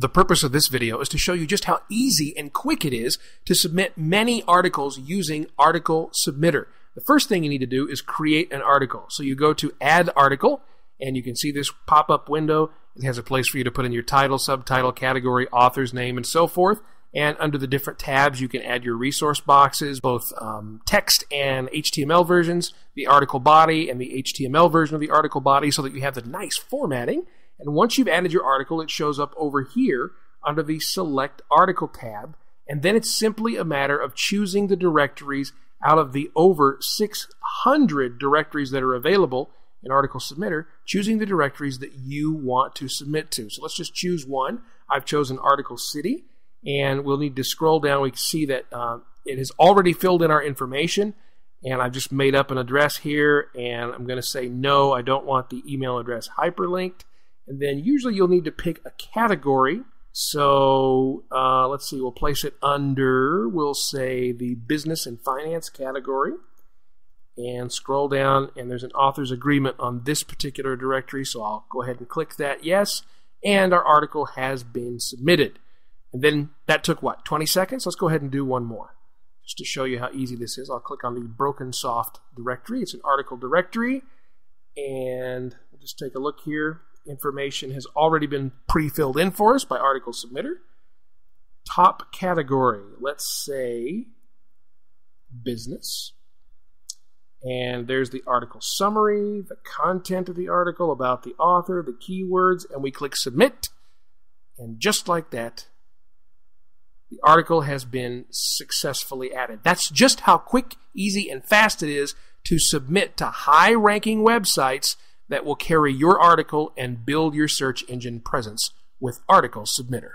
The purpose of this video is to show you just how easy and quick it is to submit many articles using Article Submitter. The first thing you need to do is create an article. So you go to Add Article, and you can see this pop-up window. It has a place for you to put in your title, subtitle, category, author's name, and so forth. And under the different tabs, you can add your resource boxes, both text and HTML versions, the article body, and the HTML version of the article body, so that you have the nice formatting. And once you've added your article, it shows up over here under the Select Article tab. And then it's simply a matter of choosing the directories out of the over 600 directories that are available in Article Submitter, choosing the directories that you want to submit to. So let's just choose one. I've chosen Article City, and we'll need to scroll down. We can see that it has already filled in our information, and I've just made up an address here, and I'm going to say no, I don't want the email address hyperlinked. And then usually you'll need to pick a category. So let's see, we'll place it under, we'll say the business and finance category, and scroll down, and there's an author's agreement on this particular directory, so I'll go ahead and click that yes, and our article has been submitted. And then that took what, 20 seconds? Let's go ahead and do one more just to show you how easy this is. I'll click on the Broken Soft directory. It's an article directory, and we'll just take a look here. Information has already been pre-filled in for us by Article Submitter. Top category, let's say business. And there's the article summary, the content of the article, about the author, the keywords, and we click submit. And just like that, the article has been successfully added. That's just how quick, easy, and fast it is to submit to high-ranking websites that will carry your article and build your search engine presence with Article Submitter.